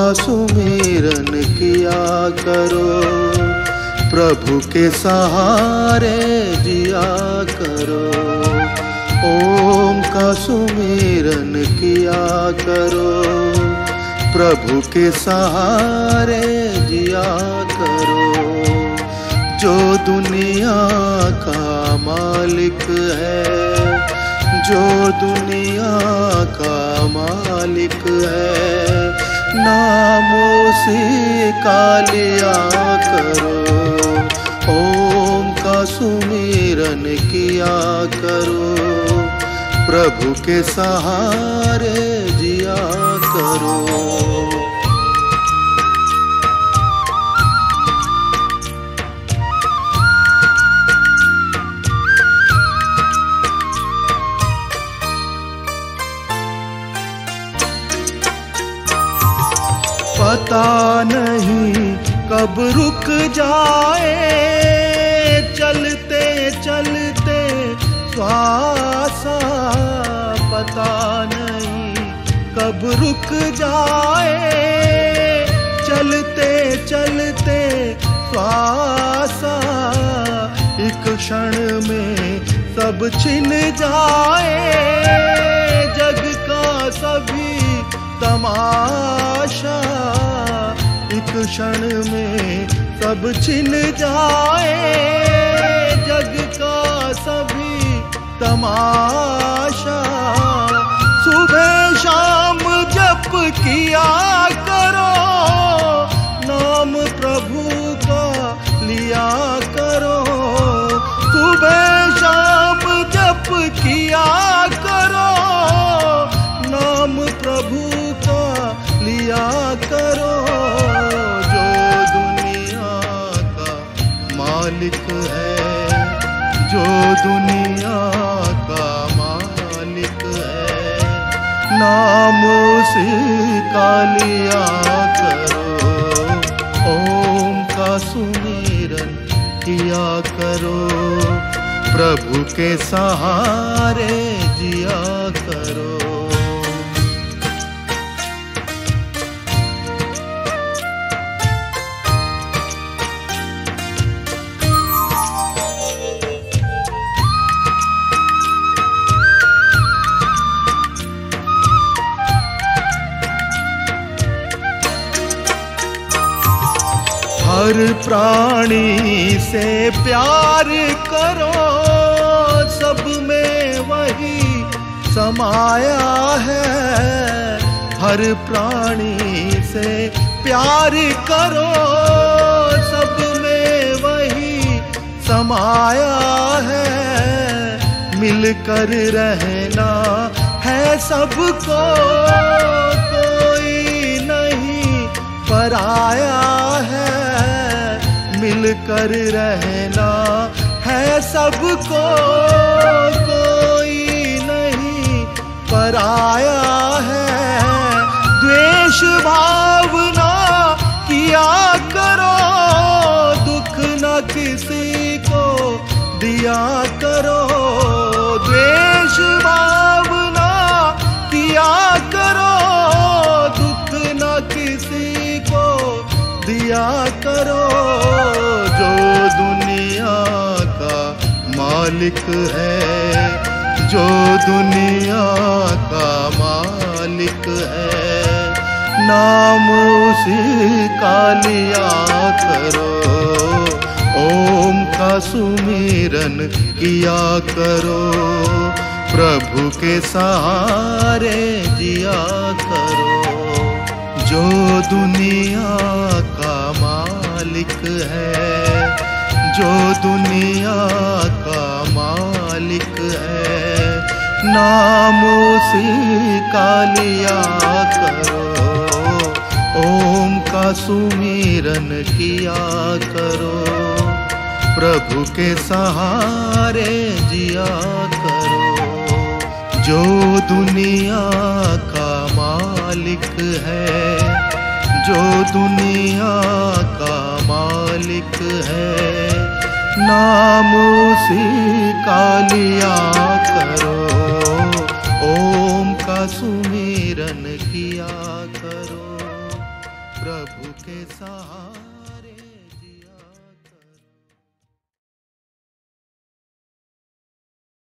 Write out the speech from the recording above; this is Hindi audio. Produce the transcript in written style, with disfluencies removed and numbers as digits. का सुमेरन किया करो, प्रभु के सहारे जिया करो। ओम का सुमेरन किया करो, प्रभु के सहारे जिया करो। जो दुनिया का मालिक है, जो दुनिया का मालिक है, नाम उसी का लिया करो। ओम का सुमिरन किया करो, प्रभु के सहारे जिया करो। पता नहीं कब रुक जाए चलते चलते श्वास, पता नहीं कब रुक जाए चलते चलते श्वास। एक क्षण में सब छिन जाए जग का सभी तमाशा, एक क्षण में सब छिन जाए जग का सभी तमाशा। सुबह शाम जप किया करो, नाम प्रभु का लिया करो। सुबह शाम जप किया करो, नाम प्रभु का लिया करो। जो दुनिया का मालिक है, जो दुनिया का मालिक है, नाम उसी का लिया करो। ओम का सुमिरन किया करो, प्रभु के सहारे जिया करो। हर प्राणी से प्यार करो, सब में वही समाया है। हर प्राणी से प्यार करो, सब में वही समाया है। मिलकर रहना है सबको, कोई नहीं पराया है। मिलकर रहना है सबको, कोई नहीं पराया है। द्वेष भावना किया करो, दुख न किसी को दिया करो। द्वेष भावना किया करो, दुख न किसी को दिया करो। मालिक है, जो दुनिया का मालिक है, नाम उसी का लिया करो। ओम का सुमिरन किया करो, प्रभु के सहारे जिया करो। जो दुनिया का मालिक है, जो दुनिया का मालिक है, नाम उसी का लिया करो। ओम का सुमिरन किया करो, प्रभु के सहारे जिया करो। जो दुनिया का मालिक है, जो दुनिया का मालिक है, नाम उसी का लिया करो। ओम का सुमिरन किया करो। प्रभु के साथ।